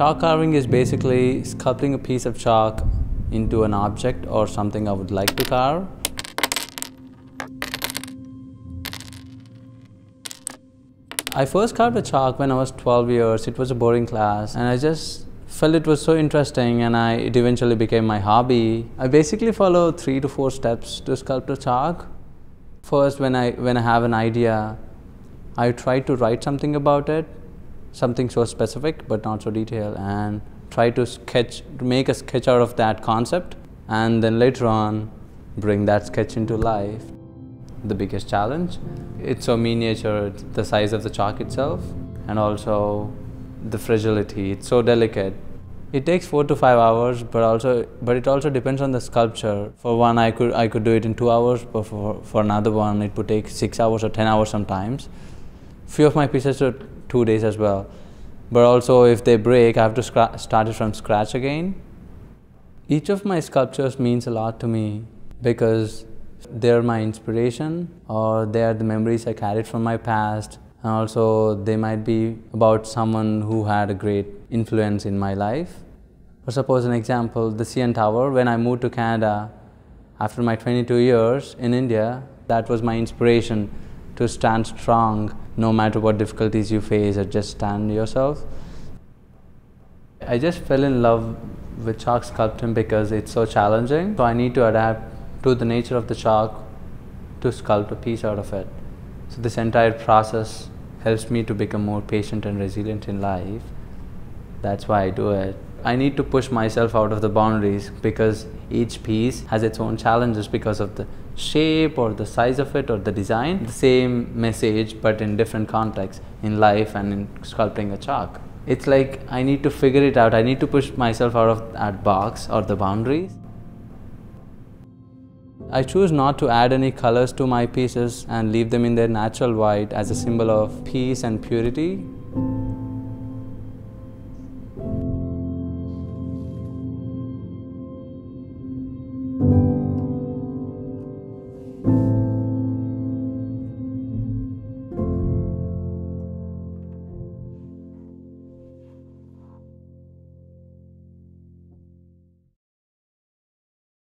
Chalk carving is basically sculpting a piece of chalk into an object or something I would like to carve. I first carved a chalk when I was 12 years. It was a boarding class and I just felt it was so interesting and it eventually became my hobby. I basically follow 3 to 4 steps to sculpt a chalk. First, when I have an idea, I try to write something about it, something so specific but not so detailed, and try to make a sketch out of that concept, and then later on bring that sketch into life. The biggest challenge, it's so miniature, it's the size of the chalk itself, and also the fragility, it's so delicate. It takes 4 to 5 hours, but it also depends on the sculpture. For one, I could do it in 2 hours, but for another one, it would take 6 hours or 10 hours sometimes. Few of my pieces took 2 days as well. But also, if they break, I have to start it from scratch again. Each of my sculptures means a lot to me because they're my inspiration, or they are the memories I carried from my past. And also, they might be about someone who had a great influence in my life. For suppose an example, the CN Tower, when I moved to Canada after my 22 years in India, that was my inspiration to stand strong no matter what difficulties you face, or just stand yourself. I just fell in love with chalk sculpting because it's so challenging. So I need to adapt to the nature of the chalk to sculpt a piece out of it. So this entire process helps me to become more patient and resilient in life. That's why I do it. I need to push myself out of the boundaries because each piece has its own challenges because of the shape or the size of it or the design. The same message but in different contexts in life and in sculpting a chalk. It's like I need to figure it out. I need to push myself out of that box or the boundaries. I choose not to add any colors to my pieces and leave them in their natural white as a symbol of peace and purity.